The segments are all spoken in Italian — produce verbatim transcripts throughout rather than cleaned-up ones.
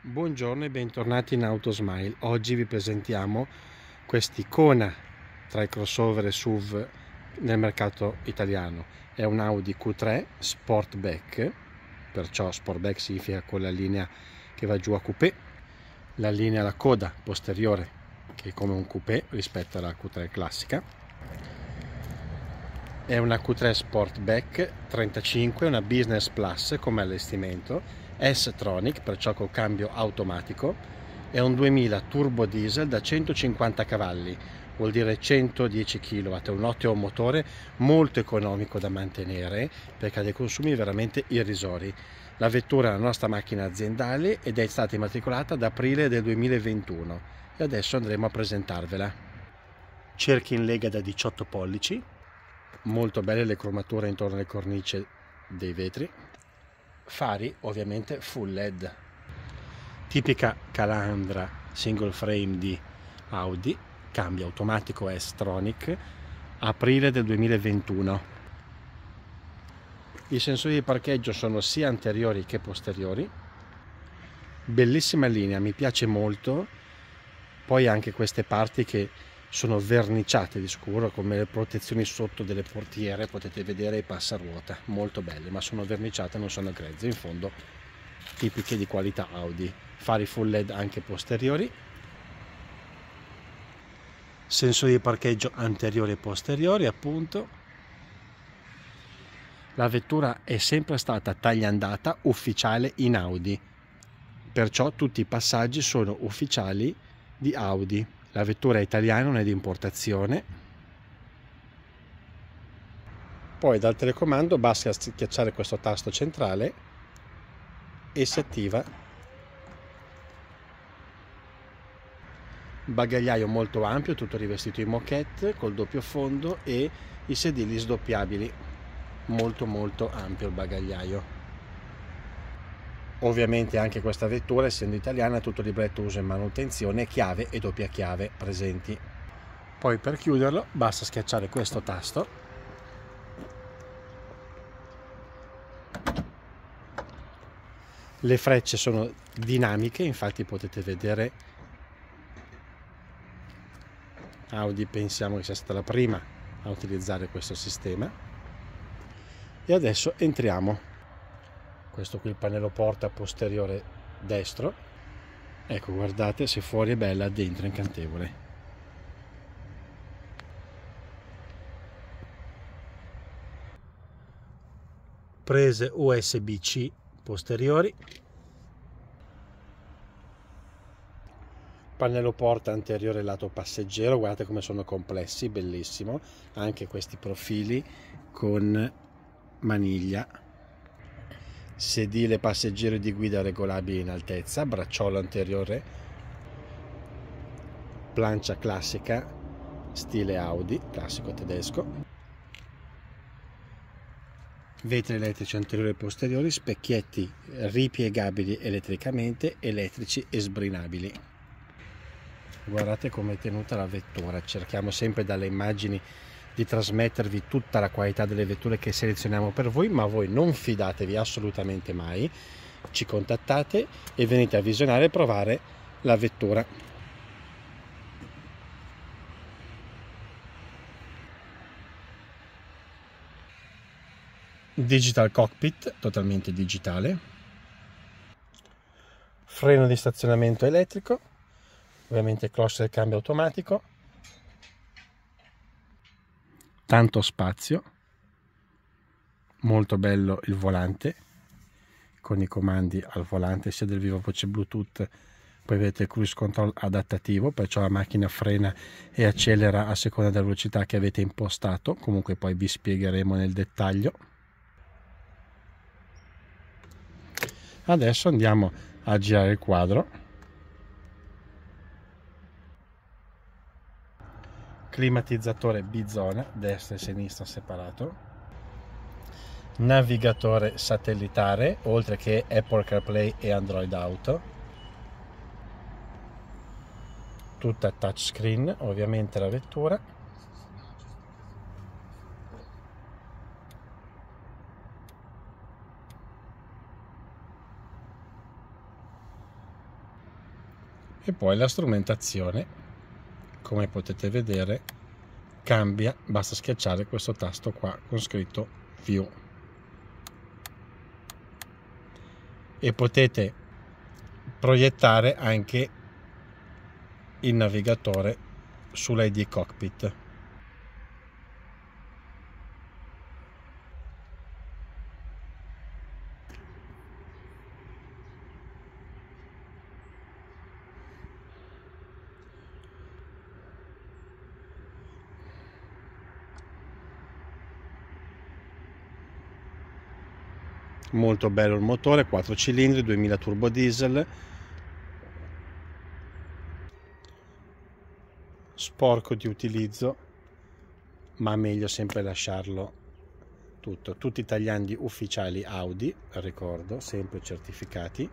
Buongiorno e bentornati in AutoSmile. Oggi vi presentiamo quest'icona tra i crossover e S U V nel mercato italiano. È un Audi Q tre Sportback, perciò Sportback significa con la linea che va giù a coupé, la linea alla coda posteriore che è come un coupé rispetto alla Q tre classica. È una Q tre Sportback trentacinque, una Business Plus come allestimento, S-Tronic, perciò col cambio automatico, è un duemila turbo diesel da centocinquanta cavalli, vuol dire centodieci chilowatt, è un ottimo motore, molto economico da mantenere perché ha dei consumi veramente irrisori. La vettura è la nostra macchina aziendale ed è stata immatricolata ad aprile del duemilaventuno e adesso andremo a presentarvela. Cerchi in lega da diciotto pollici, molto belle le cromature intorno alle cornici dei vetri. Fari ovviamente full led, tipica calandra single frame di Audi, cambio automatico S-Tronic, aprile del duemilaventuno. I sensori di parcheggio sono sia anteriori che posteriori. Bellissima linea, mi piace molto, poi anche queste parti che sono verniciate di scuro come le protezioni sotto delle portiere, potete vedere i passaruota, molto belle, ma sono verniciate, non sono grezze, in fondo tipiche di qualità Audi. Fari full led anche posteriori, sensori di parcheggio anteriori e posteriori appunto. La vettura è sempre stata tagliandata ufficiale in Audi, perciò tutti i passaggi sono ufficiali di Audi. La vettura è italiana, non è di importazione. Poi dal telecomando basta schiacciare questo tasto centrale e si attiva. Bagagliaio molto ampio, tutto rivestito in moquette col doppio fondo e i sedili sdoppiabili. Molto molto ampio il bagagliaio. Ovviamente anche questa vettura, essendo italiana, tutto libretto uso e manutenzione, chiave e doppia chiave presenti. Poi per chiuderlo basta schiacciare questo tasto . Le frecce sono dinamiche, infatti potete vedere Audi, pensiamo che sia stata la prima a utilizzare questo sistema. E adesso entriamo. Questo qui il pannello porta posteriore destro, ecco, guardate, se fuori è bella, dentro è incantevole. Prese U S B C posteriori, pannello porta anteriore lato passeggero, guardate come sono complessi, bellissimo, anche questi profili con maniglia. Sedile passeggero di guida regolabile in altezza, bracciolo anteriore, plancia classica stile Audi, classico tedesco, vetri elettrici anteriori e posteriori, specchietti ripiegabili elettricamente, elettrici e sbrinabili. Guardate come è tenuta la vettura, cerchiamo sempre dalle immagini di trasmettervi tutta la qualità delle vetture che selezioniamo per voi, ma voi non fidatevi assolutamente mai, ci contattate e venite a visionare e provare la vettura. Digital cockpit, totalmente digitale, freno di stazionamento elettrico, ovviamente cross del cambio automatico, tanto spazio, molto bello il volante con i comandi al volante sia del viva voce Bluetooth, poi avete il Cruise control adattativo, perciò la macchina frena e accelera a seconda della velocità che avete impostato, comunque poi vi spiegheremo nel dettaglio. Adesso andiamo a girare il quadro. Climatizzatore bizona, destra e sinistra separato, navigatore satellitare, oltre che Apple CarPlay e Android Auto, tutta touchscreen ovviamente la vettura, E poi la strumentazione, come potete vedere, cambia, basta schiacciare questo tasto qua con scritto View. E potete proiettare anche il navigatore sull'I D Cockpit. Molto bello il motore, quattro cilindri, duemila turbo diesel. Sporco di utilizzo, ma meglio sempre lasciarlo tutto. Tutti tagliandi ufficiali Audi, ricordo, sempre certificati.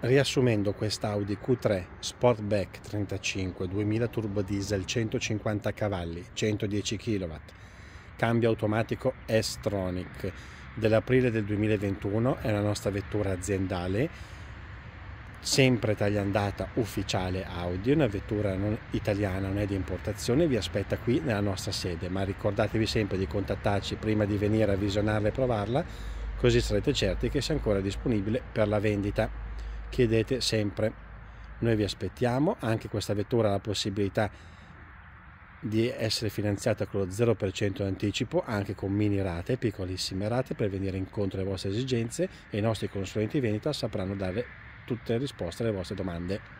Riassumendo, quest'Audi Q tre Sportback trentacinque duemila turbo diesel, centocinquanta cavalli, centodieci chilowatt, cambio automatico S-Tronic dell'aprile del duemilaventuno, è la nostra vettura aziendale, sempre tagliandata ufficiale Audi, una vettura non italiana, non è di importazione, vi aspetta qui nella nostra sede, ma ricordatevi sempre di contattarci prima di venire a visionarla e provarla, così sarete certi che sia ancora disponibile per la vendita. Chiedete sempre, noi vi aspettiamo. Anche questa vettura ha la possibilità di essere finanziata con lo zero per cento anticipo, anche con mini rate, piccolissime rate, per venire incontro alle vostre esigenze, e i nostri consulenti vendita sapranno dare tutte le risposte alle vostre domande.